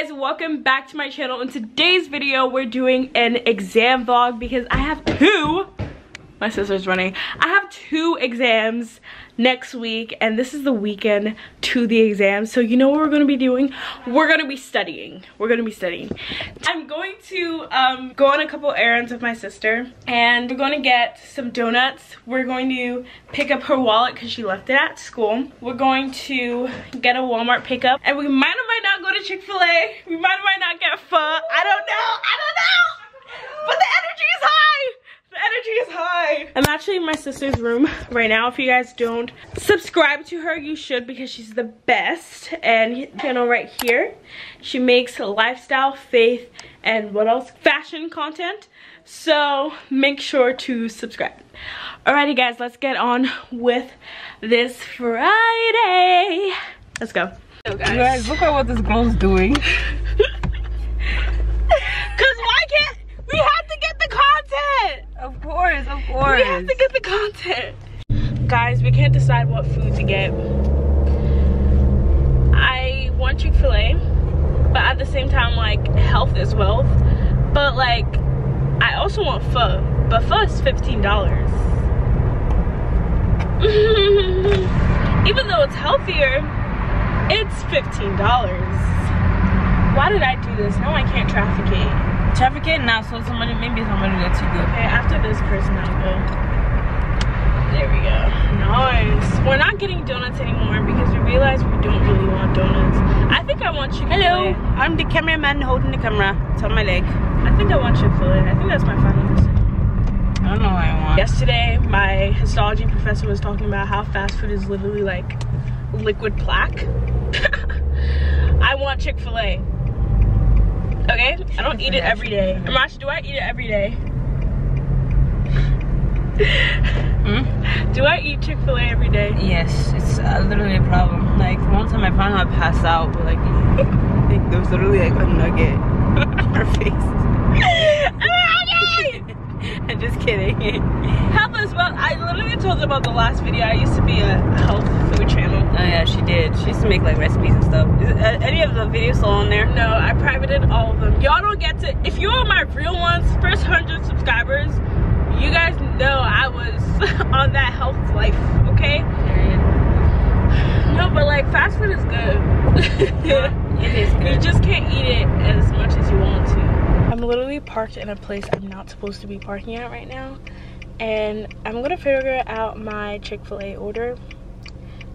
guys, welcome back to my channel. In today's video we're doing an exam vlog because I have two exams next week, and this is the weekend to the exam. So you know what we're gonna be doing? We're gonna be studying. I'm going to go on a couple errands with my sister, and we're gonna get some donuts. We're going to pick up her wallet because she left it at school. We're going to get a Walmart pickup, and we might or might not go to Chick-fil-A. We might or might not get pho. I don't know, but the energy is high. I'm actually in my sister's room right now. If you guys don't subscribe to her, you should, because she's the best. And channel right here, she makes lifestyle, faith, and what else? Fashion content. So make sure to subscribe. Alrighty guys, let's get on with this Friday. Let's go. So guys, look at what this girl's doing. Of course. We have to get the content. Guys, we can't decide what food to get. I want Chick-fil-A, but at the same time, like, health is wealth. But, like, I also want pho, but pho is $15. Even though it's healthier, it's $15. Why did I do this? No, I can't trafficate. Trafficate now, so maybe somebody lets you go. Okay, after this person I'll go. There we go. Nice. We're not getting donuts anymore because we realize we don't really want donuts. I think I want Chick-fil-A. Hello, I'm the cameraman holding the camera. It's on my leg. I think I want Chick-fil-A. I think that's my final decision. I don't know what I want. Yesterday, my histology professor was talking about how fast food is literally like liquid plaque. I want Chick-fil-A. Okay, I don't eat it every day. Amarachi, do I eat it every day? Do I eat Chick-fil-A every day? Yes, it's literally a problem. Like, one time I found out I passed out, but like, there was literally like a nugget on her face. I'm just kidding. Help us, well, I literally told her about the last video. I used to be a health food channel. Oh yeah, she did. She used to make like recipes and stuff. Is any of the videos still on there? No, I privated all of them. Y'all don't get to, if you are my real ones, first 100 subscribers, you guys know I was on that health life, okay? Period. No, but like fast food is good. Yeah, it is good. You just can't eat it as much as you want to. I'm literally parked in a place I'm not supposed to be parking at right now, and I'm gonna figure out my Chick-fil-A order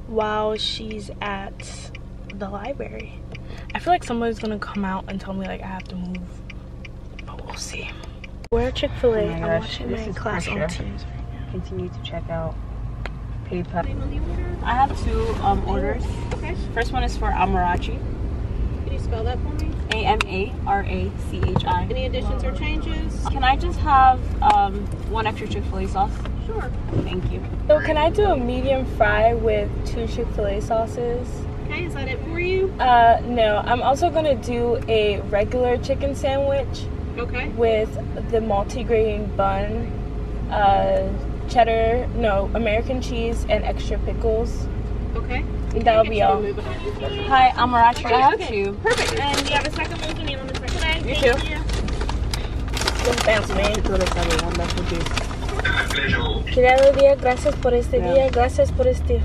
while she's at the library. I feel like somebody's gonna come out and tell me like I have to move, but we'll see. We're at Chick-fil-A. Oh I'm watching my class on Teams right now. Continue to check out PayPal. I have two orders. Okay. First one is for Amarachi. Can you spell that for me? A-M-A-R-A-C-H-I. Any additions or changes? Can I just have one extra Chick-fil-A sauce? Sure. Thank you. So can I do a medium fry with 2 Chick-fil-A sauces? Okay, is that it for you? No. I'm also going to do a regular chicken sandwich. Okay. With the multi-grain bun, cheddar, no, American cheese, and extra pickles. Okay. That'll be all. Hi, Amarachi. Okay, I have two. Perfect. And you have a second one for me on the second. You too. Quiero darle día gracias por este día, gracias por este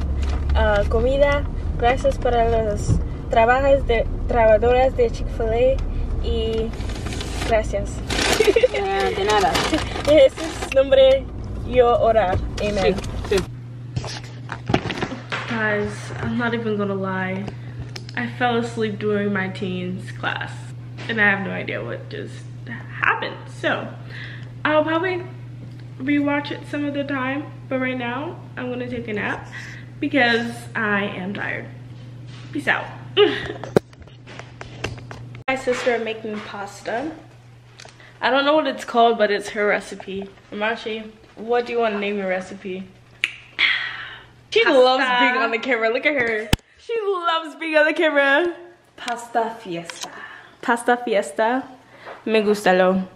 comida, gracias para los trabajadores de Chick-fil-A y gracias. De nada. Jesús nombre yo orar. Amen. Guys, I'm not even gonna lie, I fell asleep during my teens class and I have no idea what just happened, so I'll probably rewatch it some other time, but right now I'm gonna take a nap because I am tired. Peace out. My sister is making pasta. I don't know what it's called, but it's her recipe. Amarachi, what do you want to name your recipe? She loves being on the camera. Look at her. She loves being on the camera. Pasta fiesta. Pasta fiesta. Me gusta lo.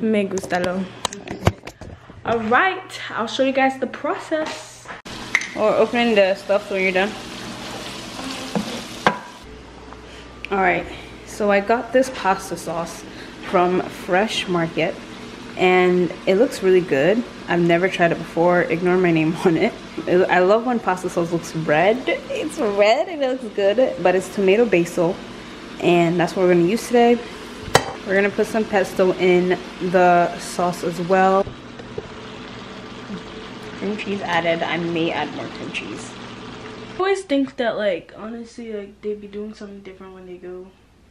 Me gusta lo. All right. I'll show you guys the process. Or opening the stuff when you're done. All right. So I got this pasta sauce from Fresh Market and it looks really good. I've never tried it before. Ignore my name on it. I love when pasta sauce looks red. It's red and it looks good, but it's tomato basil and that's what we're going to use today. We're going to put some pesto in the sauce as well. Cream cheese added. I may add more cream cheese. I always think that, like, honestly, like, they'd be doing something different when they go.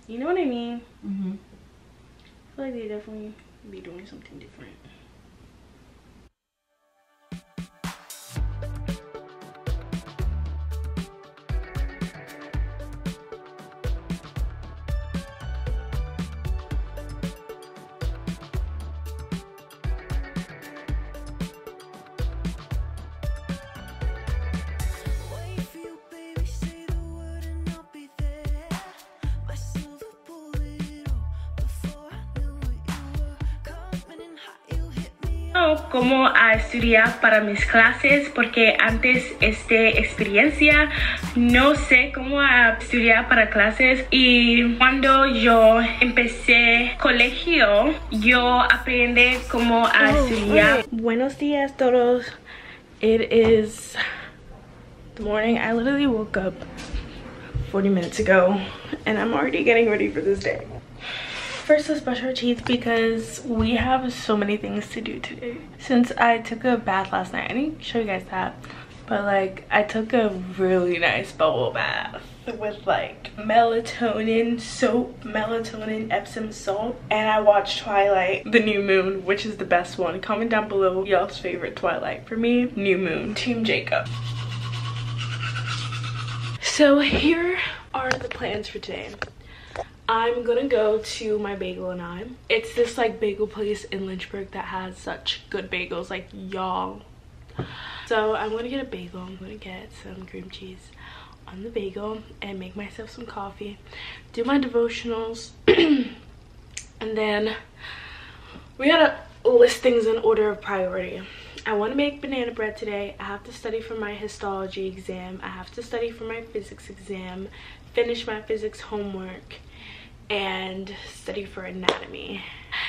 You know what I mean? Mm-hmm. I feel like they definitely be doing something different. Como a estudiar para mis clases porque antes de experiencia no sé cómo a estudiar para clases, y cuando yo empecé colegio yo aprendí cómo a estudiar. Buenos días todos. It is the morning. I literally woke up 40 minutes ago and I'm already getting ready for this day. First, let's brush our teeth because we have so many things to do today. Since I took a bath last night, I didn't show you guys that, but like I took a really nice bubble bath with like melatonin soap, melatonin Epsom salt, and I watched Twilight, the New Moon, which is the best one. Comment down below y'all's favorite Twilight. For me, New Moon. Team Jacob. So here are the plans for today. I'm gonna go to my Bagel and I. It's this like bagel place in Lynchburg that has such good bagels, like y'all. So I'm gonna get a bagel. I'm gonna get some cream cheese on the bagel and make myself some coffee, do my devotionals, and then we gotta list things in order of priority. I want to make banana bread today. I have to study for my histology exam. I have to study for my physics exam, finish my physics homework, and study for anatomy.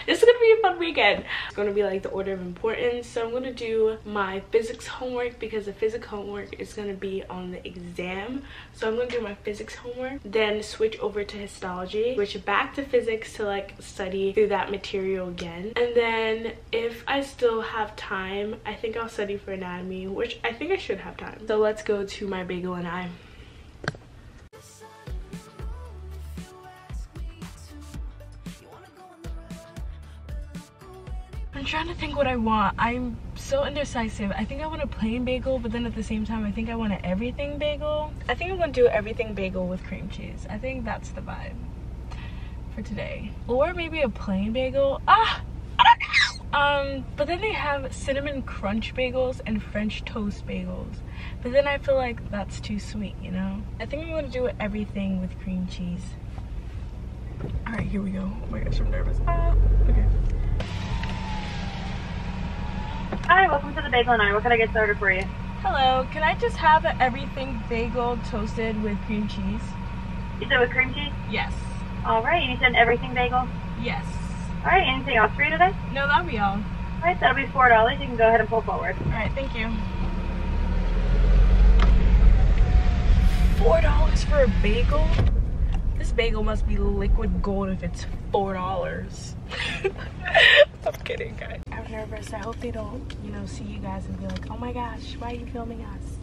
This is gonna be a fun weekend. It's gonna be like the order of importance. So I'm gonna do my physics homework because the physics homework is gonna be on the exam. So I'm gonna do my physics homework, then switch over to histology, switch back to physics to like study through that material again. And then if I still have time, I think I'll study for anatomy, which I think I should have time. So let's go to my Bagel and I. I'm trying to think what I want. I'm so indecisive. I think I want a plain bagel, but then at the same time, I think I want an everything bagel. I think I'm gonna do everything bagel with cream cheese. I think that's the vibe for today. Or maybe a plain bagel. I don't know. But then they have cinnamon crunch bagels and French toast bagels. But then I feel like that's too sweet, you know? I think I'm gonna do everything with cream cheese. All right, here we go. Oh my gosh, I'm nervous. Okay. Hi, welcome to the Bagel and I. What can I get started for you? Hello, can I just have an everything bagel toasted with cream cheese? You said with cream cheese? Yes. Alright, you said an everything bagel? Yes. Alright, anything else for you today? No, that'll be all. Alright, that'll be $4. You can go ahead and pull forward. Alright, thank you. $4 for a bagel? This bagel must be liquid gold if it's $4. I'm kidding, guys. I'm nervous. I hope they don't, you know, see you guys and be like, oh my gosh, why are you filming us?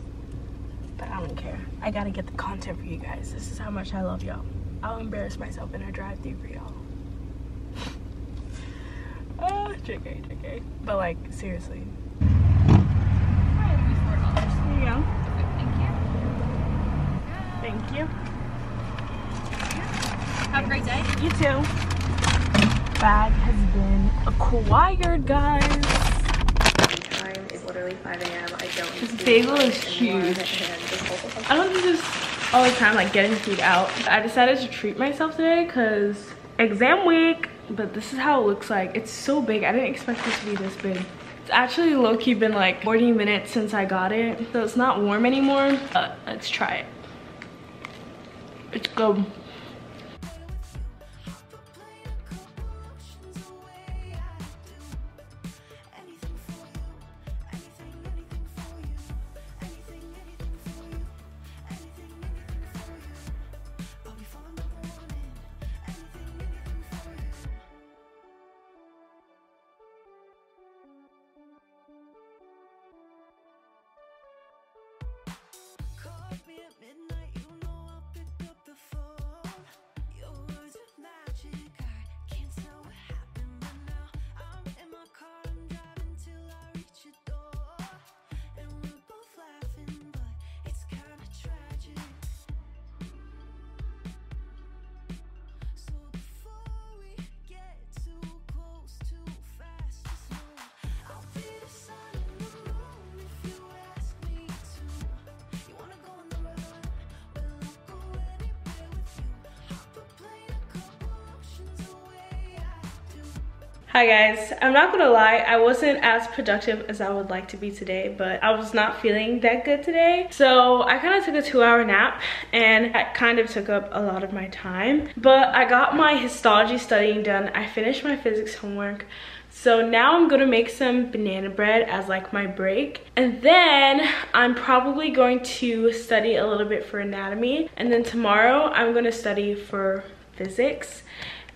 But I don't care. I gotta get the content for you guys. This is how much I love y'all. I'll embarrass myself in a drive-thru for y'all. Oh, JK. But like, seriously. Here you go. Thank you. Thank you. Have a great day. You too. Bag has been acquired, guys. Time is literally 5 a.m. I don't. This bagel is huge. I don't do this all the time, like getting food out. I decided to treat myself today because exam week. But this is how it looks like. It's so big. I didn't expect this to be this big. It's actually low-key been like 40 minutes since I got it, so it's not warm anymore. Let's try it. It's good. Hi guys, I'm not gonna lie, I wasn't as productive as I would like to be today, but I was not feeling that good today. So I kind of took a 2-hour nap and that kind of took up a lot of my time. But I got my histology studying done, I finished my physics homework. So now I'm gonna make some banana bread as like my break. And then I'm probably going to study a little bit for anatomy. And then tomorrow I'm gonna study for physics.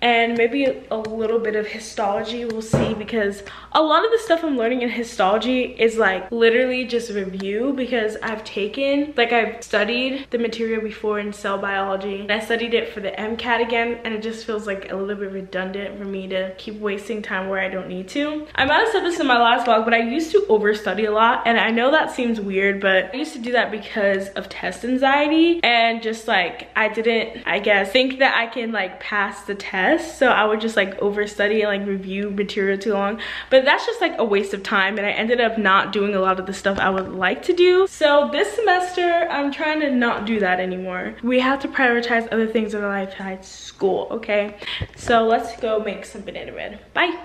And maybe a little bit of histology, we'll see, because a lot of the stuff I'm learning in histology is like literally just review, because I've studied the material before in cell biology and I studied it for the MCAT again, and it just feels like a little bit redundant for me to keep wasting time where I don't need to. I might have said this in my last vlog, but I used to overstudy a lot, and I know that seems weird, but I used to do that because of test anxiety and just like I didn't, I guess, think that I can like pass the test. So I would just like overstudy and like review material too long, but that's just like a waste of time, and I ended up not doing a lot of the stuff I would like to do. So this semester I'm trying to not do that anymore. We have to prioritize other things in our life besides school, okay? So let's go make some banana bread. Bye.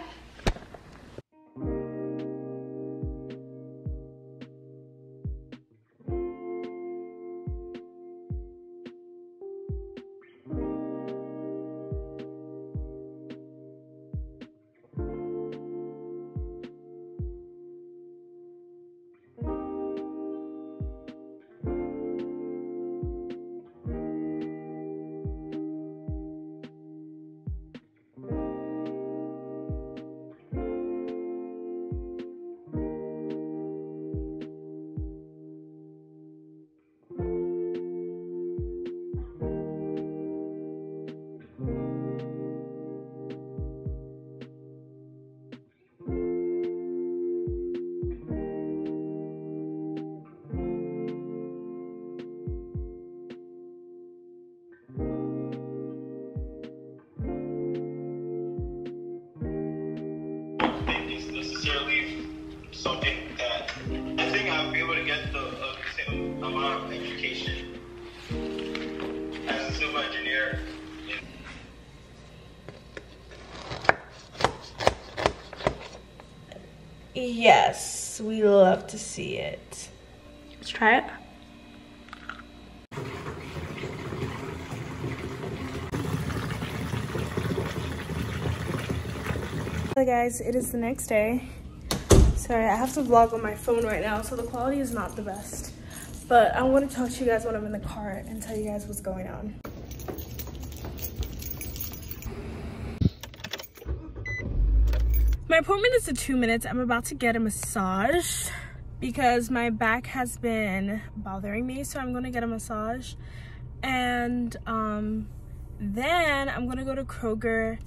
Yes, we love to see it. Let's try it. Hello guys, it is the next day. Sorry, I have to vlog on my phone right now, so the quality is not the best. But I want to talk to you guys when I'm in the car and tell you guys what's going on. My appointment is in 2 minutes. I'm about to get a massage because my back has been bothering me. So I'm going to get a massage. And then I'm going to go to Kroger,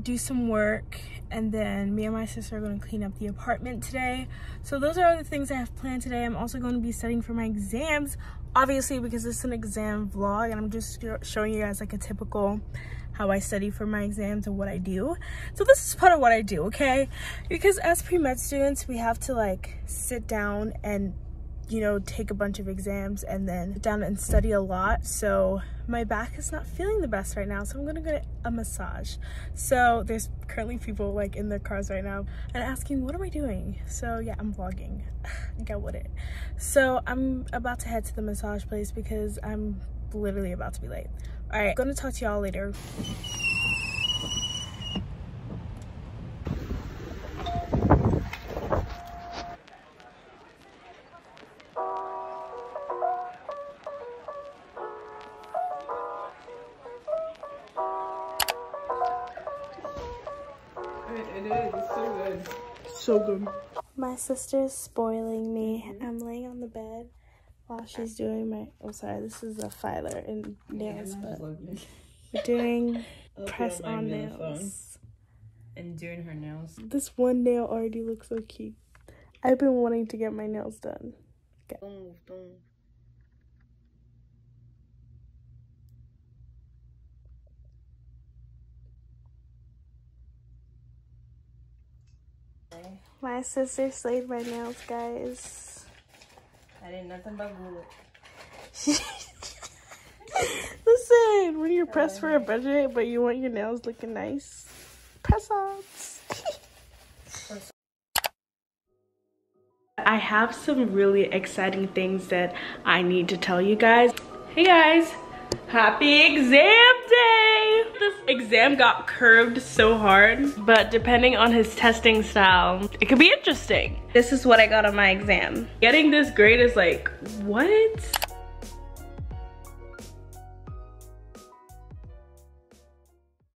do some work. And then me and my sister are going to clean up the apartment today. So those are all the things I have planned today. I'm also going to be studying for my exams, obviously, because this is an exam vlog. And I'm just showing you guys like a typical how I study for my exams and what I do. So this is part of what I do, okay? Because as pre-med students, we have to like sit down and, you know, take a bunch of exams and then sit down and study a lot. So my back is not feeling the best right now, so I'm gonna get a massage. So there's currently people like in their cars right now and asking, what am I doing? So yeah, I'm vlogging, get with it. So I'm about to head to the massage place because I'm literally about to be late. All right, I'm gonna talk to y'all later. It is, it's so good. So good. My sister's spoiling me. I'm laying on the bed while she's doing my, oh sorry, this is a filer and nails, but we're doing press on nails. And doing her nails. This one nail already looks so cute. I've been wanting to get my nails done. Okay. My sister slayed my nails, guys. I did nothing but glue it. Listen, when you're pressed for a budget, but you want your nails looking nice, press-ons. I have some really exciting things that I need to tell you guys. Hey guys, happy exam day! This exam got curved so hard, but depending on his testing style, it could be interesting. This is what I got on my exam. Getting this grade is like, what?